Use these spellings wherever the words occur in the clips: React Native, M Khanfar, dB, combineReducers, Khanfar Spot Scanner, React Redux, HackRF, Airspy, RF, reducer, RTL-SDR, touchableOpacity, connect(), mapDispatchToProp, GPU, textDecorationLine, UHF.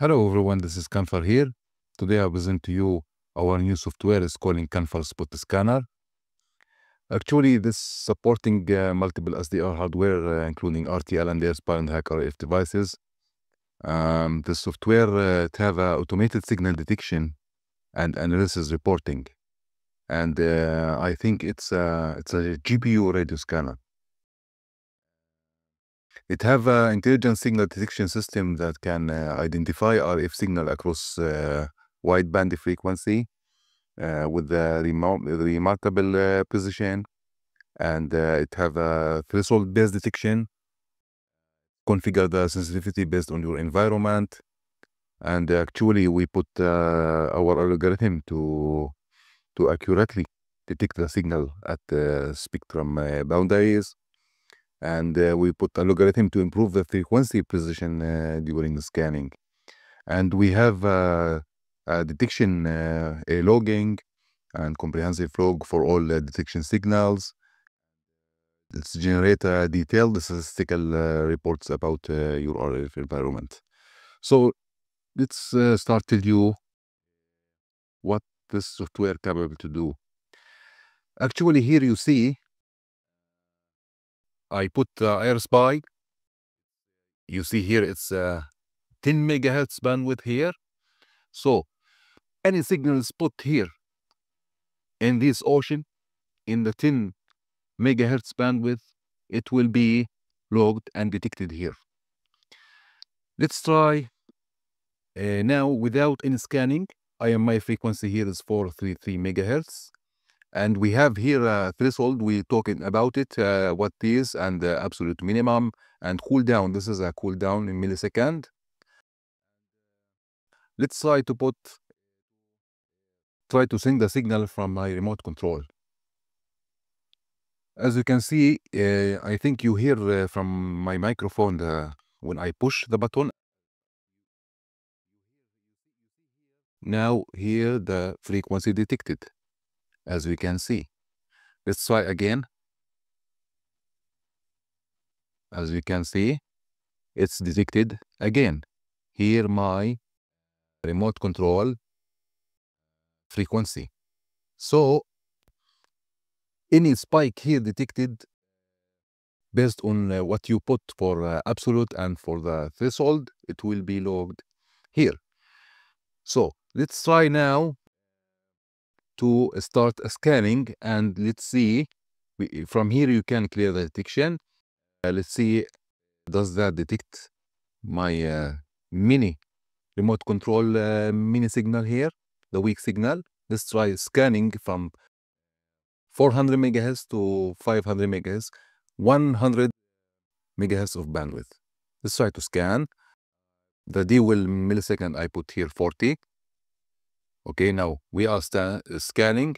Hello everyone, this is Khanfar here. Today I present to you our new software is calling Khanfar Spot Scanner. Actually, this supporting multiple SDR hardware, including RTL and Airspy and HackRF devices. The software have automated signal detection and analysis reporting. And I think it's a GPU radio scanner. It have an intelligent signal detection system that can identify RF signal across wideband frequency with a remarkable precision, and it have a threshold-based detection. Configure the sensitivity based on your environment, and actually we put our algorithm to accurately detect the signal at the spectrum boundaries, and we put an algorithm to improve the frequency precision during the scanning. And we have a detection, a logging, and comprehensive log for all detection signals. It's generate detailed statistical reports about your RF environment. So let's start to you what this software capable to do. Actually, here you see I put Airspy. You see here it's 10 megahertz bandwidth here. So any signal is put here in this ocean in the 10 megahertz bandwidth, it will be logged and detected here. Let's try now without any scanning. IMI frequency here is 433 megahertz. And we have here a threshold. We're talking about it, what is, and the absolute minimum, and cool down. This is a cool down in millisecond. Let's try to send the signal from my remote control. As you can see, I think you hear from my microphone when I push the button. Now here the frequency detected. As we can see. Let's try again. As we can see, it's detected again. Here my remote control frequency. So any spike here detected based on what you put for absolute and for the threshold, it will be logged here. So let's try now to start scanning, and let's see. From here you can clear the detection. Let's see, does that detect my mini remote control mini signal here, the weak signal? Let's try scanning from 400 megahertz to 500 megahertz, 100 megahertz of bandwidth. Let's try to scan. The D will millisecond I put here 40. Okay, now we are scanning.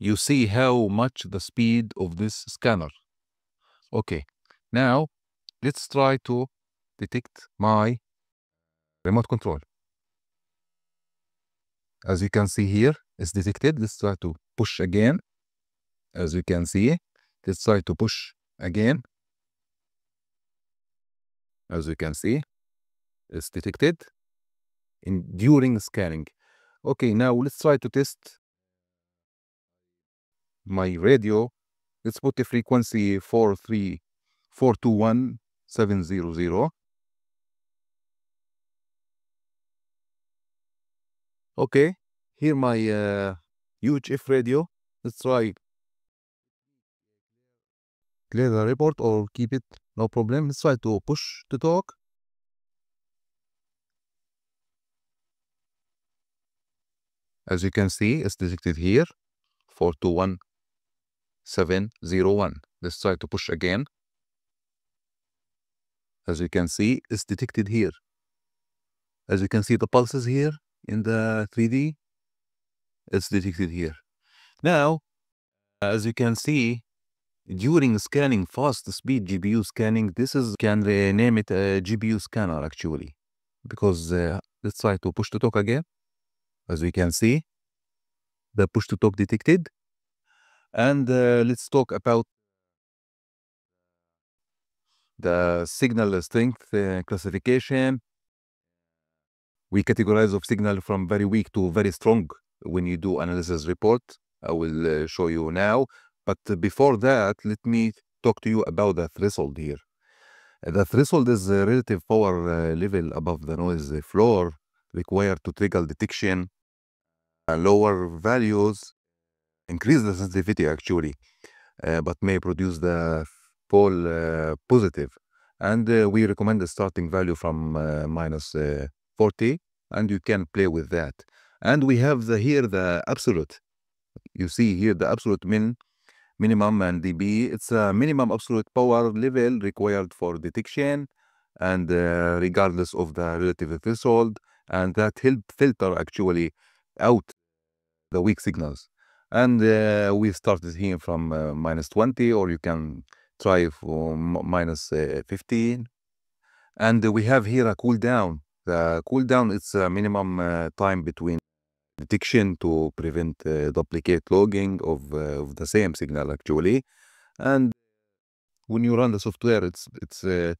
You see how much the speed of this scanner. Okay, now let's try to detect my remote control. As you can see here, it's detected. Let's try to push again. As you can see, let's try to push again. As you can see, it's detected during the scanning. Okay, now let's try to test my radio. Let's put the frequency 42421,700. Okay, here my UHF radio. Let's try clear the report or keep it, no problem. Let's try to push to talk. As you can see, it's detected here, 421,701. Let's try to push again. As you can see, it's detected here. As you can see the pulses here in the 3D, it's detected here. Now, as you can see, during scanning, fast speed GPU scanning, this is, can rename it a GPU scanner actually. Because let's try to push to talk again. As we can see, the push-to-talk detected. And let's talk about the signal strength classification. We categorize of signal from very weak to very strong when you do analysis report. I will show you now. But before that, let me talk to you about the threshold here. The threshold is a relative power level above the noise floor required to trigger detection. Lower values increase the sensitivity actually, but may produce the fall positive. And we recommend the starting value from minus 40, and you can play with that. And we have here the absolute. You see here the absolute minimum and dB. It's a minimum absolute power level required for detection, and regardless of the relative threshold, and that help filter actually out the weak signals. And we started here from minus 20, or you can try for minus 15. And we have here a cool down. The cool down is a minimum time between detection to prevent duplicate logging of the same signal actually. And when you run the software, it's 2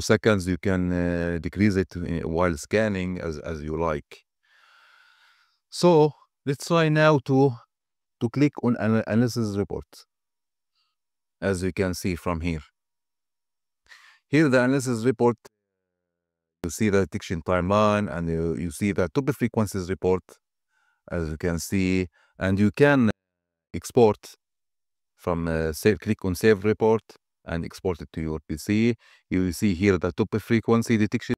seconds. You can decrease it while scanning as you like. So let's try now to click on analysis report. As you can see from here, the analysis report. You see the detection timeline, and you see the top frequencies report, as you can see. And you can export from save, click on save report and export it to your PC. You see here the top frequency detection,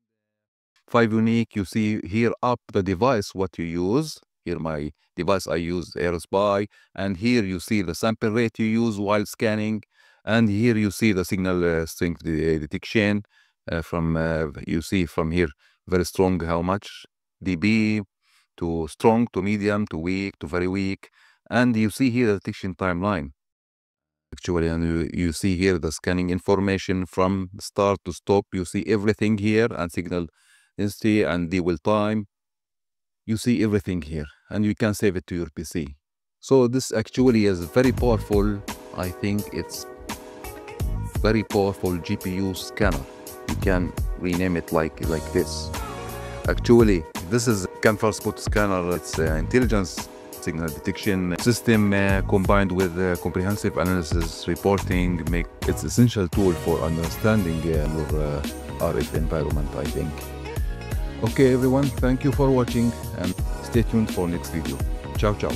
5 unique. You see here up the device, what you use. Here my device, I use Airspy. And here you see the sample rate you use while scanning. And here you see the signal strength detection. From you see from here very strong, how much dB, to strong, to medium, to weak, to very weak. And you see here the detection timeline actually. And you see here the scanning information from start to stop. You see everything here, and signal density and dwell time. You see everything here, and you can save it to your PC. So this actually is very powerful. I think it's very powerful GPU scanner. You can rename it like this. Actually, this is Khanfar Spot Scanner. It's an intelligence signal detection system combined with comprehensive analysis reporting. It's an essential tool for understanding your RF environment, I think. Okay, everyone, thank you for watching, and stay tuned for next video. Ciao, ciao.